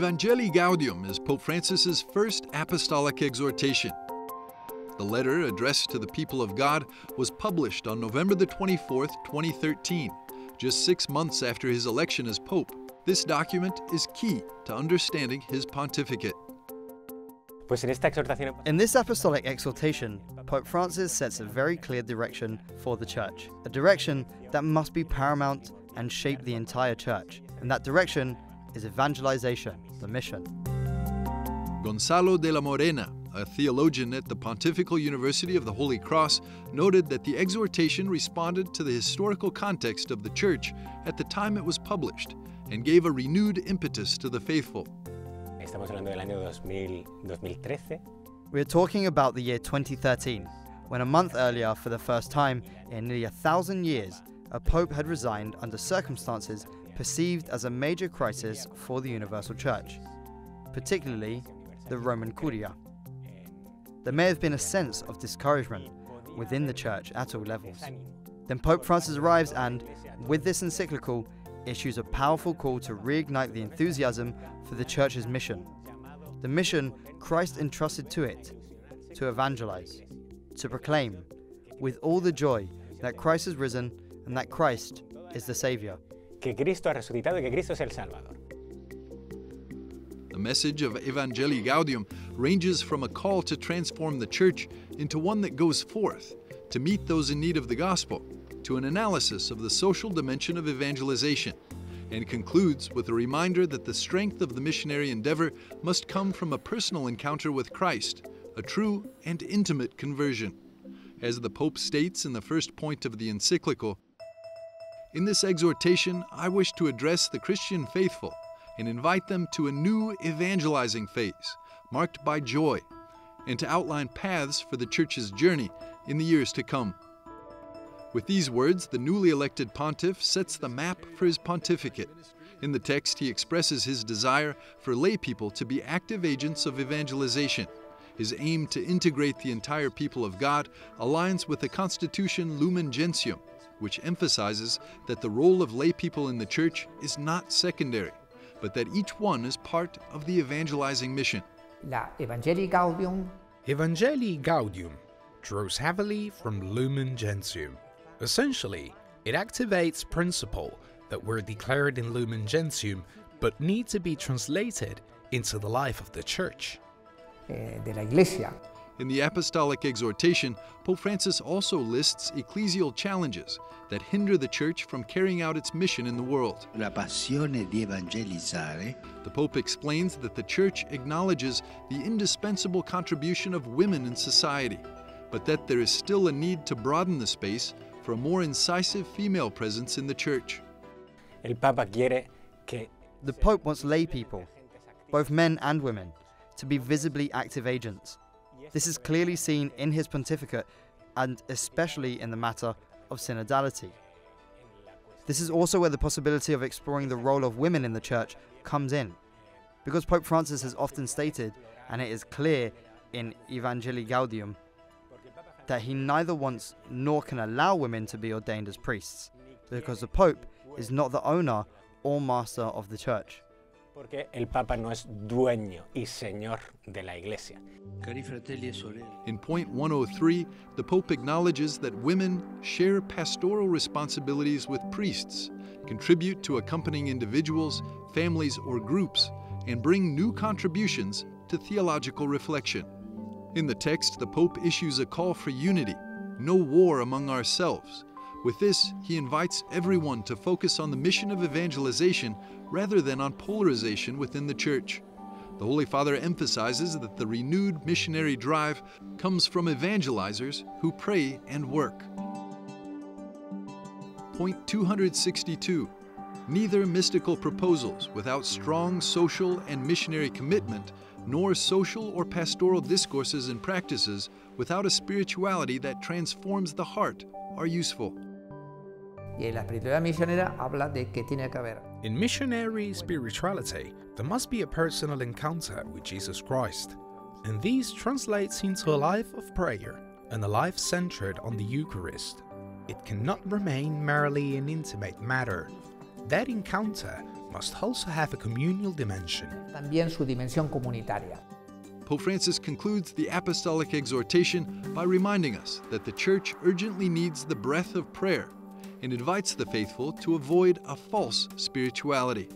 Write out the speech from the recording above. Evangelii Gaudium is Pope Francis's first apostolic exhortation. The letter, addressed to the people of God, was published on November the 24th, 2013, just 6 months after his election as Pope. This document is key to understanding his pontificate. In this apostolic exhortation, Pope Francis sets a very clear direction for the Church, a direction that must be paramount and shape the entire Church. And that direction is evangelization, the mission. Gonzalo de la Morena, a theologian at the Pontifical University of the Holy Cross, noted that the exhortation responded to the historical context of the Church at the time it was published and gave a renewed impetus to the faithful. We're talking about the year 2013, when a month earlier, for the first time in nearly 1,000 years, a Pope had resigned under circumstances perceived as a major crisis for the Universal Church, particularly the Roman Curia. There may have been a sense of discouragement within the Church at all levels. Then Pope Francis arrives and, with this encyclical, issues a powerful call to reignite the enthusiasm for the Church's mission, the mission Christ entrusted to it, to evangelize, to proclaim, with all the joy that Christ has risen and that Christ is the Savior. The message of Evangelii Gaudium ranges from a call to transform the Church into one that goes forth to meet those in need of the gospel, to an analysis of the social dimension of evangelization, and concludes with a reminder that the strength of the missionary endeavor must come from a personal encounter with Christ, a true and intimate conversion. As the Pope states in the first point of the encyclical, "In this exhortation, I wish to address the Christian faithful and invite them to a new evangelizing phase, marked by joy, and to outline paths for the Church's journey in the years to come." With these words, the newly elected pontiff sets the map for his pontificate. In the text, he expresses his desire for lay people to be active agents of evangelization. His aim to integrate the entire people of God aligns with the constitution Lumen Gentium, which emphasizes that the role of lay people in the Church is not secondary, but that each one is part of the evangelizing mission. Evangelii Gaudium draws heavily from Lumen Gentium. Essentially, it activates principles that were declared in Lumen Gentium but need to be translated into the life of the Church. In the Apostolic Exhortation, Pope Francis also lists ecclesial challenges that hinder the Church from carrying out its mission in the world. The Pope explains that the Church acknowledges the indispensable contribution of women in society, but that there is still a need to broaden the space for a more incisive female presence in the Church. The Pope wants lay people, both men and women, to be visibly active agents. This is clearly seen in his pontificate and especially in the matter of synodality. This is also where the possibility of exploring the role of women in the Church comes in, because Pope Francis has often stated, and it is clear in Evangelii Gaudium, that he neither wants nor can allow women to be ordained as priests, because the Pope is not the owner or master of the Church. In point 103, the Pope acknowledges that women share pastoral responsibilities with priests, contribute to accompanying individuals, families, or groups, and bring new contributions to theological reflection. In the text, the Pope issues a call for unity, no war among ourselves. With this, he invites everyone to focus on the mission of evangelization rather than on polarization within the Church. The Holy Father emphasizes that the renewed missionary drive comes from evangelizers who pray and work. Point 262. Neither mystical proposals without strong social and missionary commitment, nor social or pastoral discourses and practices without a spirituality that transforms the heart, are useful. In missionary spirituality, there must be a personal encounter with Jesus Christ, and these translates into a life of prayer and a life centered on the Eucharist. It cannot remain merely an intimate matter. That encounter must also have a communal dimension. También su dimensión comunitaria. Pope Francis concludes the Apostolic Exhortation by reminding us that the Church urgently needs the breath of prayer and invites the faithful to avoid a false spirituality.